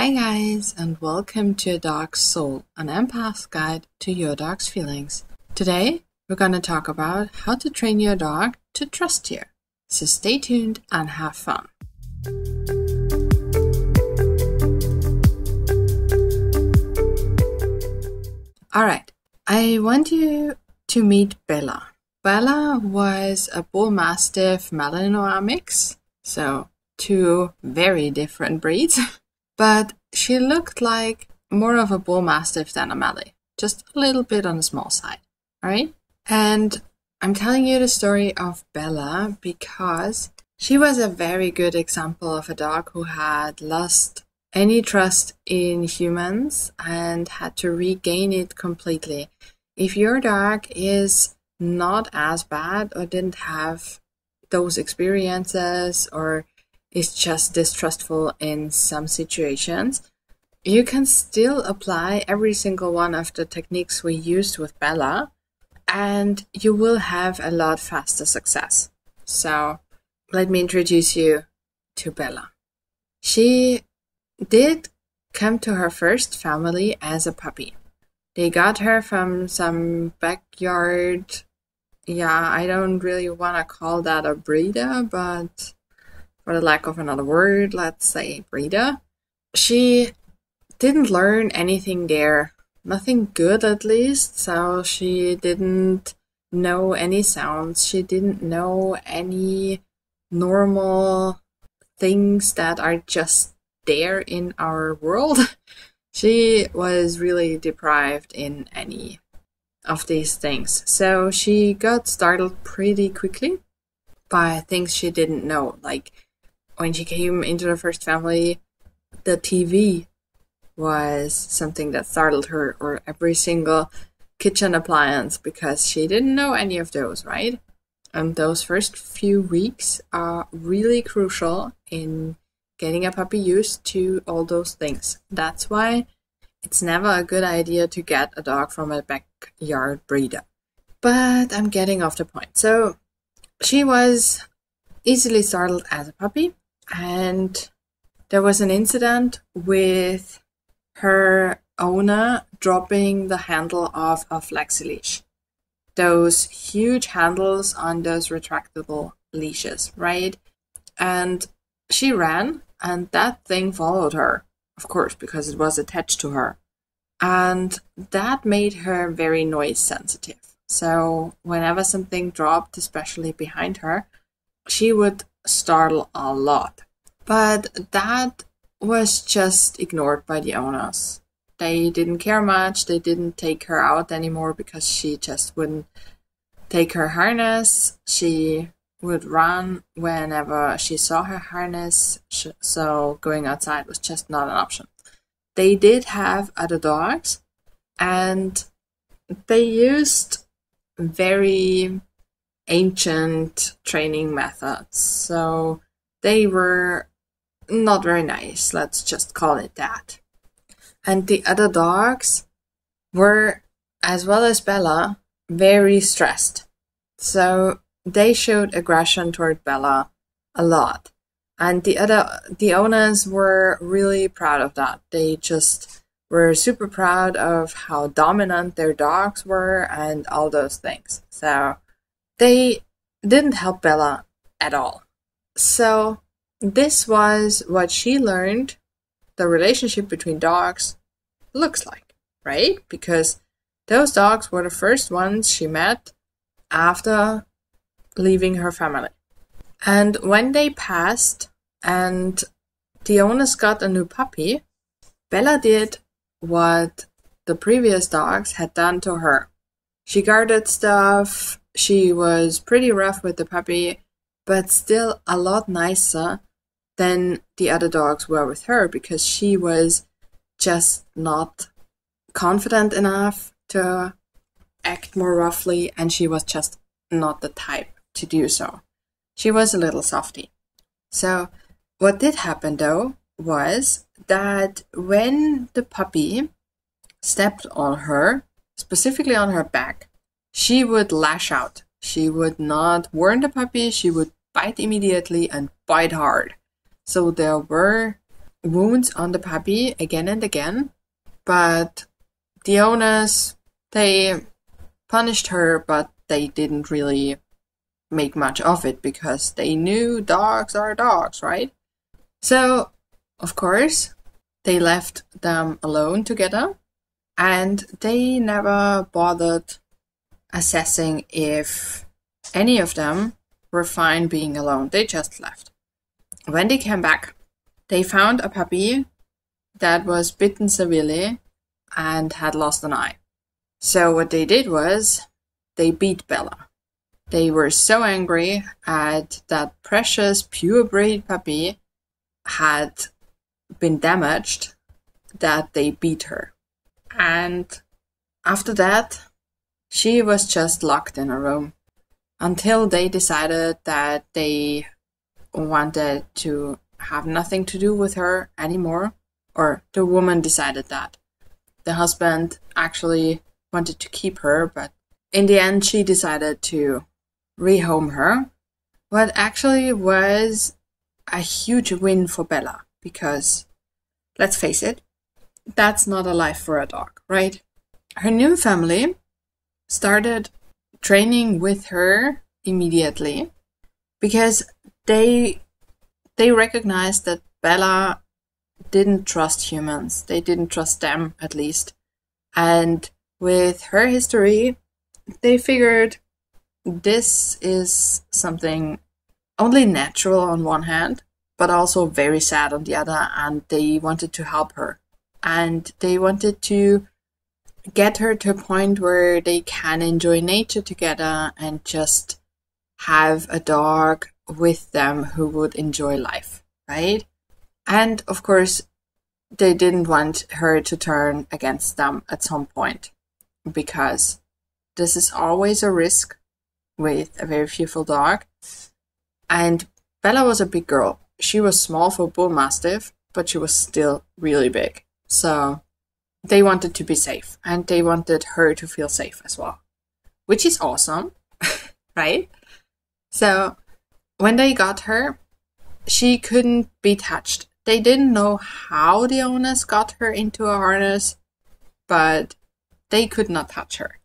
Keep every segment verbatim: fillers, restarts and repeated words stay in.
Hi guys, and welcome to A Dog's Soul, an empath's guide to your dog's feelings. Today, we're going to talk about how to train your dog to trust you. So stay tuned and have fun. Alright, I want you to meet Bella. Bella was a Bullmastiff Malinois mix, so two very different breeds. But she looked like more of a Bullmastiff than a Mallee, just a little bit on the small side, all right? And I'm telling you the story of Bella because she was a very good example of a dog who had lost any trust in humans and had to regain it completely. If your dog is not as bad or didn't have those experiences or is just distrustful in some situations, you can still apply every single one of the techniques we used with Bella, and you will have a lot faster success. So let me introduce you to Bella. She did come to her first family as a puppy. They got her from some backyard, yeah, I don't really want to call that a breeder, but for the lack of another word, let's say breeder. She didn't learn anything there, nothing good at least, so she didn't know any sounds, she didn't know any normal things that are just there in our world. She was really deprived in any of these things, so she got startled pretty quickly by things she didn't know, like when she came into the first family, the T V was something that startled her, or every single kitchen appliance, because she didn't know any of those, right? And those first few weeks are really crucial in getting a puppy used to all those things. That's why it's never a good idea to get a dog from a backyard breeder. But I'm getting off the point. So she was easily startled as a puppy. And there was an incident with her owner dropping the handle of a flexi leash. Those huge handles on those retractable leashes, right? And she ran, and that thing followed her, of course, because it was attached to her. And that made her very noise sensitive. So whenever something dropped, especially behind her, she would startle a lot. But that was just ignored by the owners. They didn't care much. They didn't take her out anymore because she just wouldn't take her harness. She would run whenever she saw her harness, so going outside was just not an option. They did have other dogs, and they used very ancient training methods, so they were not very nice, let's just call it that. And the other dogs were, as well as Bella, very stressed. So they showed aggression toward Bella a lot. And the other, the owners were really proud of that. They just were super proud of how dominant their dogs were and all those things. So they didn't help Bella at all. So this was what she learned the relationship between dogs looks like, right? Because those dogs were the first ones she met after leaving her family. And when they passed and the owners got a new puppy, Bella did what the previous dogs had done to her. She guarded stuff, she was pretty rough with the puppy, but still a lot nicer than the other dogs were with her, because she was just not confident enough to act more roughly, and she was just not the type to do so. She was a little softy. So what did happen though was that when the puppy stepped on her, specifically on her back, she would lash out. She would not warn the puppy. She would bite immediately and bite hard. So there were wounds on the puppy again and again, but the owners, they punished her, but they didn't really make much of it because they knew dogs are dogs, right? So, of course, they left them alone together, and they never bothered assessing if any of them were fine being alone. They just left. When they came back, they found a puppy that was bitten severely and had lost an eye. So what they did was they beat Bella. They were so angry at that precious purebred puppy had been damaged that they beat her. And after that, she was just locked in a room until they decided that they wanted to have nothing to do with her anymore, or the woman decided that. The husband actually wanted to keep her, but in the end she decided to rehome her, what actually was a huge win for Bella, because, let's face it, that's not a life for a dog, right? Her new family started training with her immediately, because they they recognized that Bella didn't trust humans. They didn't trust them, at least. And with her history, they figured this is something only natural on one hand, but also very sad on the other, and they wanted to help her. And they wanted to get her to a point where they can enjoy nature together and just have a dog with them who would enjoy life, right? And of course, they didn't want her to turn against them at some point, because this is always a risk with a very fearful dog. And Bella was a big girl. She was small for Bullmastiff, but she was still really big. So they wanted to be safe, and they wanted her to feel safe as well, which is awesome, right? So when they got her, she couldn't be touched. They didn't know how the owners got her into a harness, but they could not touch her.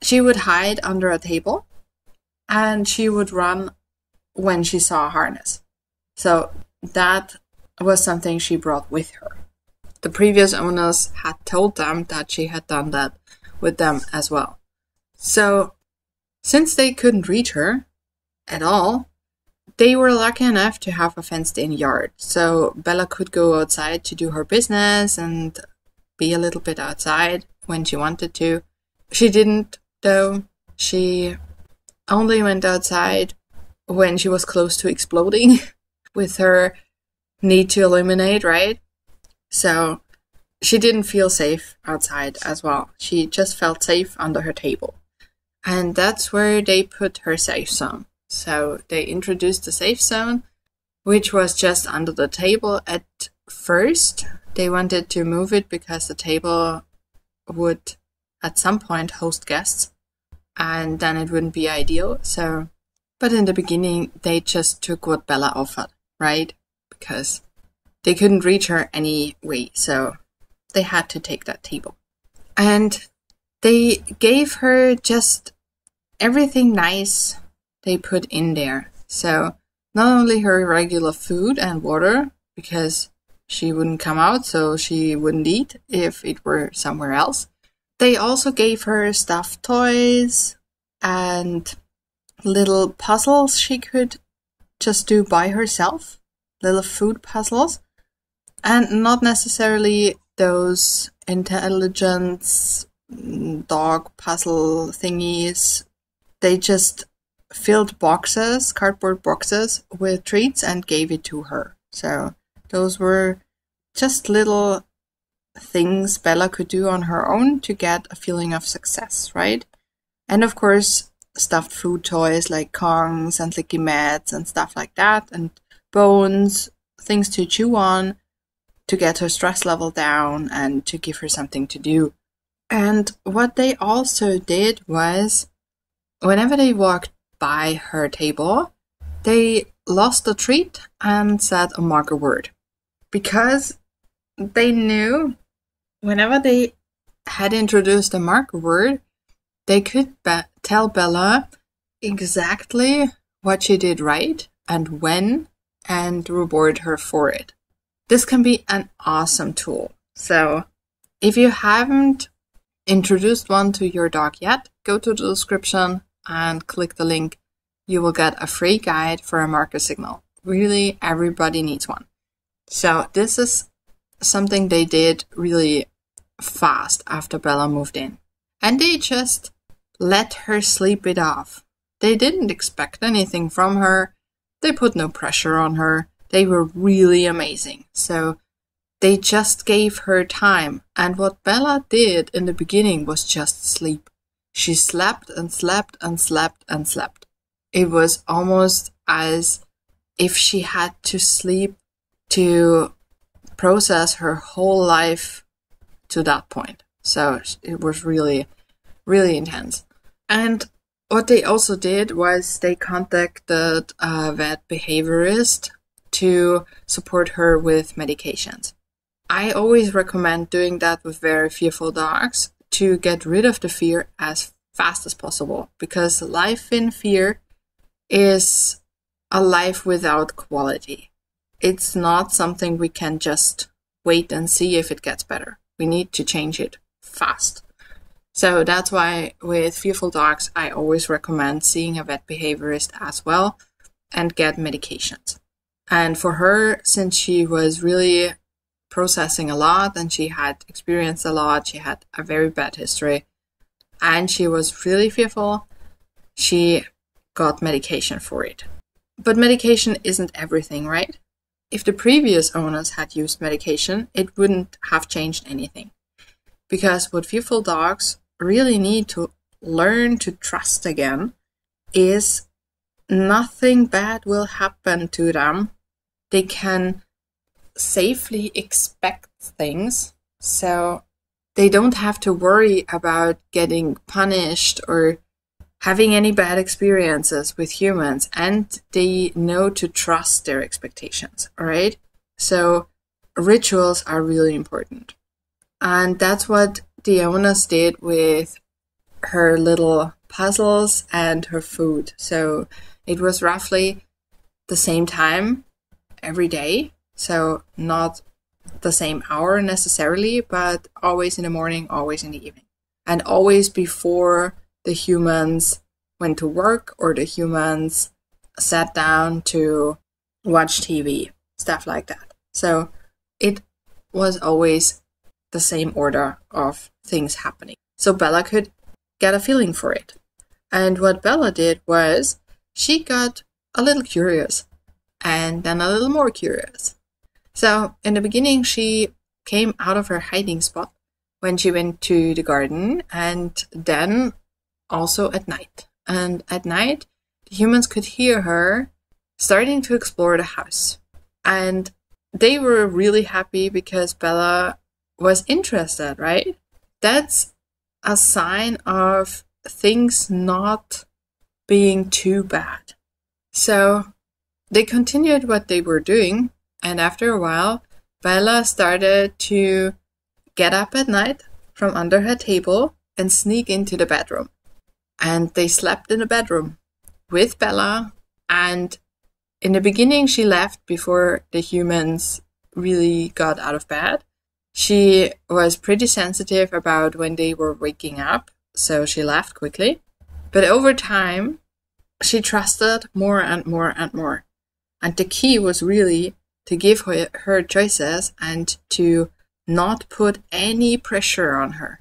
She would hide under a table, and she would run when she saw a harness. So that was something she brought with her. The previous owners had told them that she had done that with them as well. So, since they couldn't reach her at all, they were lucky enough to have a fenced-in yard. So, Bella could go outside to do her business and be a little bit outside when she wanted to. She didn't, though. She only went outside when she was close to exploding with her need to eliminate, right? So she didn't feel safe outside as well. She just felt safe under her table. And that's where they put her safe zone. So they introduced the safe zone, which was just under the table at first. They wanted to move it because the table would at some point host guests, and then it wouldn't be ideal. So, but in the beginning, they just took what Bella offered, right? Because they couldn't reach her anyway, so they had to take that table. And they gave her just everything nice they put in there. So not only her regular food and water, because she wouldn't come out, so she wouldn't eat if it were somewhere else. They also gave her stuffed toys and little puzzles she could just do by herself, little food puzzles. And not necessarily those intelligence dog puzzle thingies. They just filled boxes, cardboard boxes, with treats and gave it to her. So those were just little things Bella could do on her own to get a feeling of success, right? And of course, stuffed food toys like Kongs and Likimats and stuff like that, and bones, things to chew on, to get her stress level down and to give her something to do. And what they also did was, whenever they walked by her table, they lost a treat and said a marker word. because they knew whenever they had introduced a marker word, they could be- tell Bella exactly what she did right and when, and reward her for it. This can be an awesome tool. So if you haven't introduced one to your dog yet, go to the description and click the link. You will get a free guide for a marker signal. Really, everybody needs one. So this is something they did really fast after Bella moved in. And they just let her sleep it off. They didn't expect anything from her. They put no pressure on her. They were really amazing. So they just gave her time. And what Bella did in the beginning was just sleep. She slept and slept and slept and slept. It was almost as if she had to sleep to process her whole life to that point. So it was really, really intense. And what they also did was they contacted a vet behaviorist to support her with medications. I always recommend doing that with very fearful dogs to get rid of the fear as fast as possible, because life in fear is a life without quality. It's not something we can just wait and see if it gets better. We need to change it fast. So that's why with fearful dogs, I always recommend seeing a vet behaviorist as well and get medications. And for her, since she was really processing a lot and she had experienced a lot, she had a very bad history and she was really fearful, she got medication for it. But medication isn't everything, right? If the previous owners had used medication, it wouldn't have changed anything. Because what fearful dogs really need to learn to trust again is nothing bad will happen to them. They can safely expect things, so they don't have to worry about getting punished or having any bad experiences with humans, and they know to trust their expectations, all right? So rituals are really important. And that's what the owners did with her little puzzles and her food. So it was roughly the same time every day. So not the same hour necessarily, but always in the morning, always in the evening. And always before the humans went to work or the humans sat down to watch T V, stuff like that. So it was always the same order of things happening. So Bella could get a feeling for it. And what Bella did was she got a little curious and then a little more curious. So in the beginning, she came out of her hiding spot when she went to the garden and then also at night. And at night, the humans could hear her starting to explore the house. And they were really happy because Bella was interested, right? That's a sign of things not being too bad. So they continued what they were doing, and after a while, Bella started to get up at night from under her table and sneak into the bedroom. And they slept in the bedroom with Bella, and in the beginning she left before the humans really got out of bed. She was pretty sensitive about when they were waking up, so she left quickly. But over time, she trusted more and more and more. And the key was really to give her, her choices and to not put any pressure on her.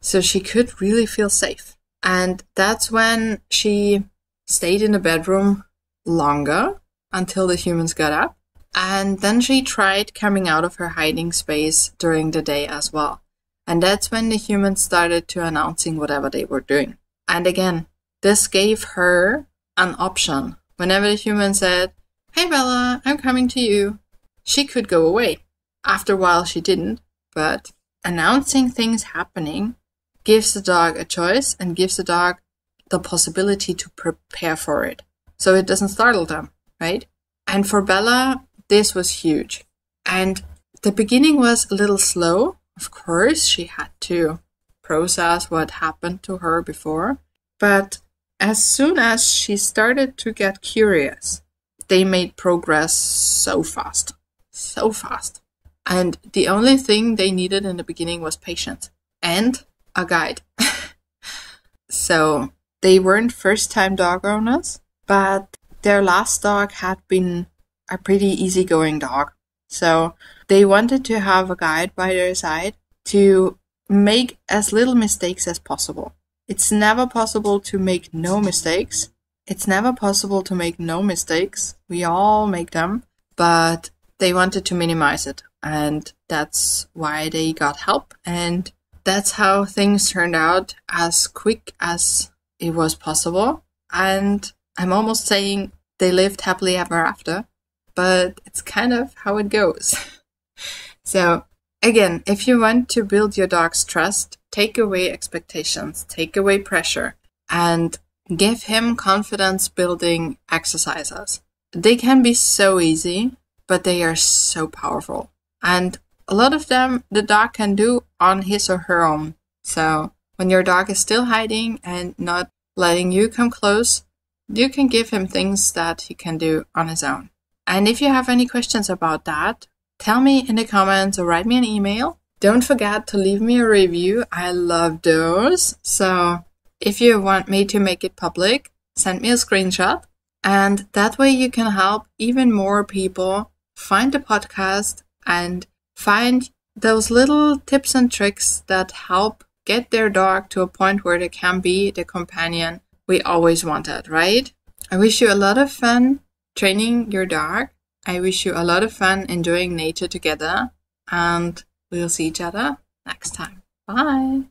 So she could really feel safe. And that's when she stayed in the bedroom longer until the humans got up. And then she tried coming out of her hiding space during the day as well. And that's when the humans started to announcing whatever they were doing. And again, this gave her an option. Whenever the human said, "Hey Bella, I'm coming to you," she could go away. After a while she didn't, but announcing things happening gives the dog a choice and gives the dog the possibility to prepare for it. So it doesn't startle them, right? And for Bella, this was huge. And The beginning was a little slow. Of course, she had to process what happened to her before. But as soon as she started to get curious, they made progress so fast, so fast. And the only thing they needed in the beginning was patience and a guide. So they weren't first-time dog owners, but their last dog had been a pretty easygoing dog. So they wanted to have a guide by their side to make as little mistakes as possible. It's never possible to make no mistakes. It's never possible to make no mistakes. We all make them, but they wanted to minimize it. And that's why they got help. And that's how things turned out as quick as it was possible. And I'm almost saying they lived happily ever after, but it's kind of how it goes. So again, if you want to build your dog's trust, take away expectations, take away pressure, and give him confidence building exercises. They can be so easy, but they are so powerful. And a lot of them the dog can do on his or her own. So when your dog is still hiding and not letting you come close, you can give him things that he can do on his own. And if you have any questions about that, tell me in the comments or write me an email. Don't forget to leave me a review. I love those. So if you want me to make it public, send me a screenshot. And that way you can help even more people find the podcast and find those little tips and tricks that help get their dog to a point where they can be the companion we always wanted, right? I wish you a lot of fun training your dog. I wish you a lot of fun enjoying nature together, and we'll see each other next time. Bye!